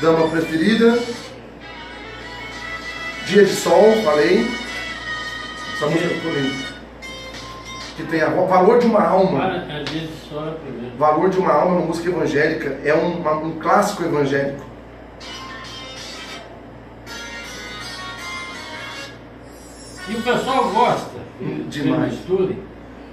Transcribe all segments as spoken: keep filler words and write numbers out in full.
Dama preferida, dia de sol, falei. Essa música ficou linda. Que tem a valor de uma alma. Ah, é dia de sol, é valor de uma alma, uma música evangélica, é um, uma, um clássico evangélico. E o pessoal gosta demais.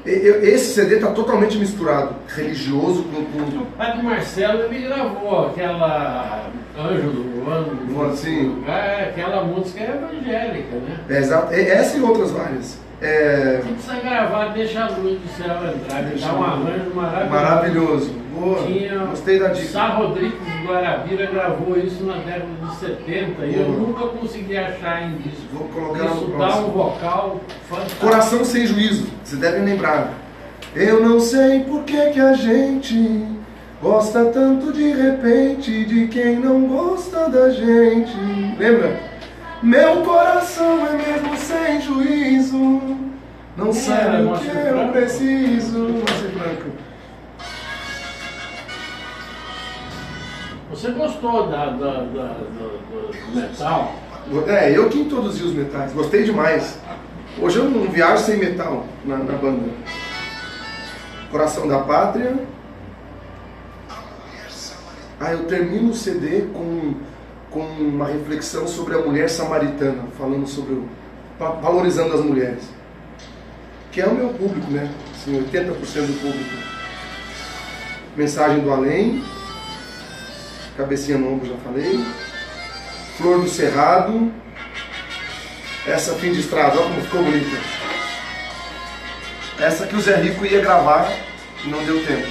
Esse C D está totalmente misturado, religioso com tudo. O Padre Marcelo ele gravou aquela Anjo do Ano, assim, aquela música evangélica, né? É, exato, essa e outras várias. É... Você precisa gravar, deixa a luz do céu entrar, que dá um arranjo maravilhoso. Maravilhoso, boa. Tinha... gostei da dica. São Rodrigues Guarabira gravou isso na década de setenta, boa. E eu nunca consegui achar em disco. Vou colocar isso no dá um vocal fantástico. Coração Sem Juízo, vocês devem lembrar. Eu não sei por que que a gente gosta tanto de repente de quem não gosta da gente. Lembra? Meu coração é mesmo sem juízo, não sabe o que eu preciso. Você gostou da, da, da, do, do metal? É, eu que introduzi os metais, gostei demais. Hoje eu não viajo sem metal na, na banda. Coração da Pátria. Ah, eu termino o C D com... com uma reflexão sobre a mulher samaritana, falando sobre o... valorizando as mulheres, que é o meu público, né? Assim, oitenta por cento do público. Mensagem do Além, Cabecinha no Ombro, já falei. Flor do Cerrado. Essa Fim de Estrada, olha como ficou bonita. Essa que o Zé Rico ia gravar e não deu tempo.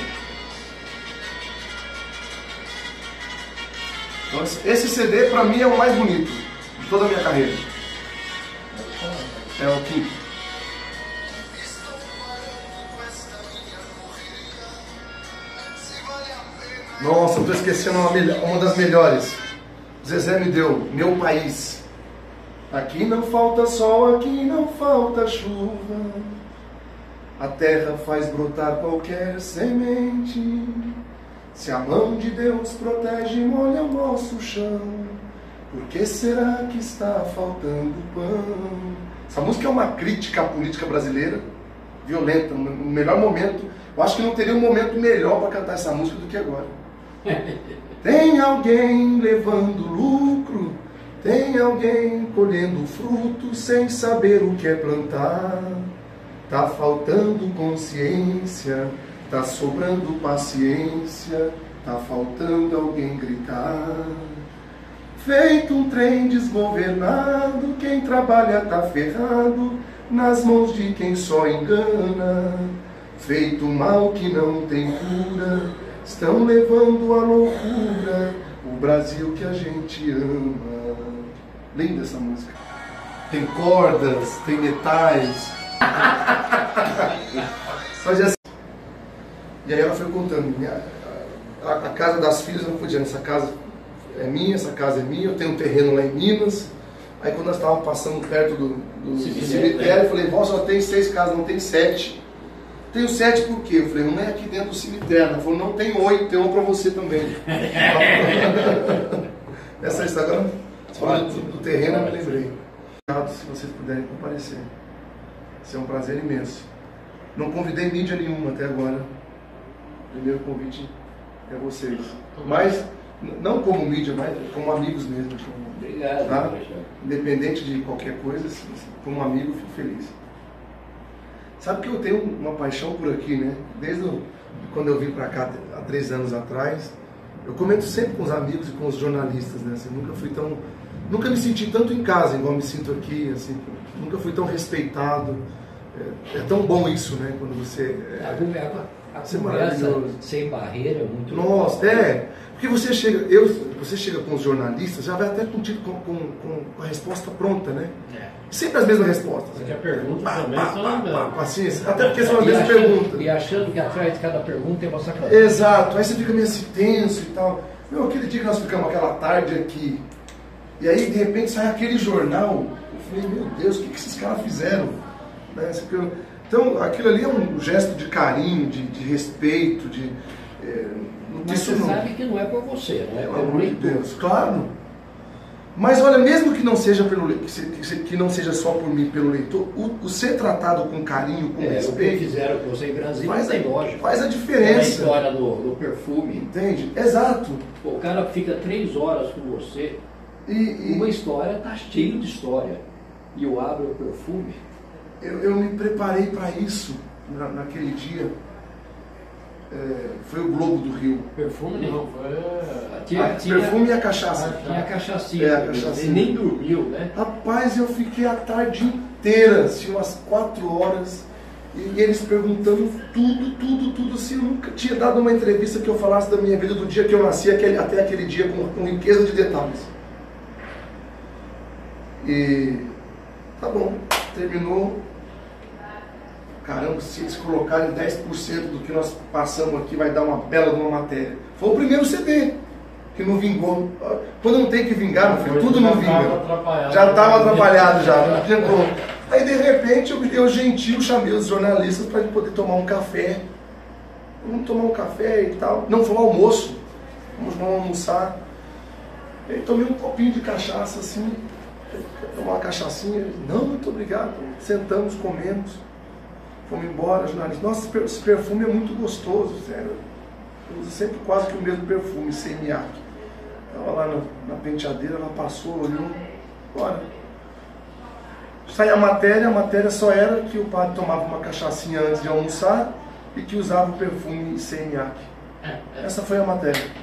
Esse C D pra mim é o mais bonito de toda a minha carreira. É o quinto. Nossa, eu tô esquecendo uma, uma das melhores. Zezé me deu, Meu País. Aqui não falta sol, aqui não falta chuva. A terra faz brotar qualquer semente. Se a mão de Deus protege e molha o nosso chão, por que será que está faltando pão? Essa música é uma crítica à política brasileira, violenta, no melhor momento. Eu acho que não teria um momento melhor para cantar essa música do que agora. Tem alguém levando lucro, tem alguém colhendo fruto sem saber o que é plantar. Tá faltando consciência, tá sobrando paciência, tá faltando alguém gritar. Feito um trem desgovernado, quem trabalha tá ferrado, nas mãos de quem só engana. Feito mal que não tem cura, estão levando à loucura o Brasil que a gente ama. Linda essa música. Tem cordas, tem metais. Só de E aí ela foi contando, minha, a, a casa das filhas eu não podia, essa casa é minha, essa casa é minha, eu tenho um terreno lá em Minas. Aí quando nós estávamos passando perto do, do cemitério, cemitério, eu falei, nossa, ela tem seis casas, não tem sete. Tenho sete por quê? Eu falei, não é aqui dentro do cemitério. Ela falou, não, tem oito, tem uma pra você também. Essa história, falando do, do terreno, eu me lembrei. Se vocês puderem comparecer, isso é um prazer imenso. Não convidei mídia nenhuma até agora. Primeiro convite é vocês. Mas, não como mídia, mas como amigos mesmo. Como, obrigado. Tá? Independente de qualquer coisa, como amigo, fico feliz. Sabe que eu tenho uma paixão por aqui, né? Desde o, quando eu vim pra cá, há três anos atrás, eu comento sempre com os amigos e com os jornalistas, né? Assim, nunca fui tão... Nunca me senti tanto em casa, igual me sinto aqui, assim. Nunca fui tão respeitado. É, é tão bom isso, né? Quando você... É, A conversa sem barreira é muito... Nossa, é. Porque você chega, eu, você chega com os jornalistas, já vai até contigo com, com, com a resposta pronta, né? É. Sempre as mesmas respostas. Porque a pergunta bah, também bah, são bah, bah, bah, assim, até porque são as mesmas perguntas. E achando que atrás de cada pergunta tem uma sacanagem. Exato. Aí você fica meio assim, tenso e tal. Meu, aquele dia que nós ficamos aquela tarde aqui, e aí de repente sai aquele jornal. Eu falei, meu Deus, o que, que esses caras fizeram? Né? Você fica... Então, aquilo ali é um gesto de carinho, de, de respeito, de, é, não mas você não... sabe que não é por você, né? Pelo amor de Deus, claro. Mas olha, mesmo que não seja pelo que não seja só por mim, pelo leitor, o, o ser tratado com carinho, com é, respeito, o que fizeram com você em Brasília, faz a, lógica, faz a diferença. É a história do, do perfume, entende? Exato. O cara fica três horas com você. E, e... uma história tá cheio de história. E eu abro o perfume. Eu, eu me preparei para isso na, naquele dia. É, foi o Globo do Rio. Perfume não. É. Tinha, ah, tinha, perfume e a cachaça. E a cachaçinha. É, a cachaça. Ele nem dormiu, né? Rapaz, eu fiquei a tarde inteira, assim, umas quatro horas, e eles perguntando tudo, tudo, tudo. Assim, eu nunca tinha dado uma entrevista que eu falasse da minha vida, do dia que eu nasci aquele, até aquele dia, com, com riqueza de detalhes. E tá bom, terminou. Caramba, se eles colocarem dez por cento do que nós passamos aqui, vai dar uma bela de uma matéria. Foi o primeiro C D que não vingou. Quando não tem que vingar, meu filho, tudo não vinga. Já estava atrapalhado, já. Não vingou. Aí, de repente, eu, eu gentil chamei os jornalistas para poder tomar um café. Vamos tomar um café e tal. Não, foi um almoço. Vamos, vamos almoçar. Aí tomei um copinho de cachaça, assim. Quer tomar uma cachaçinha? Não, muito obrigado. Sentamos, comemos. Fomos embora, jornalista. Nossa, esse perfume é muito gostoso, sério. Eu uso sempre quase que o mesmo perfume, sem miaque. Estava lá na, na penteadeira, ela passou, olhou, bora. Saiu a matéria, a matéria só era que o padre tomava uma cachaçinha antes de almoçar e que usava o perfume sem miaque. Essa foi a matéria.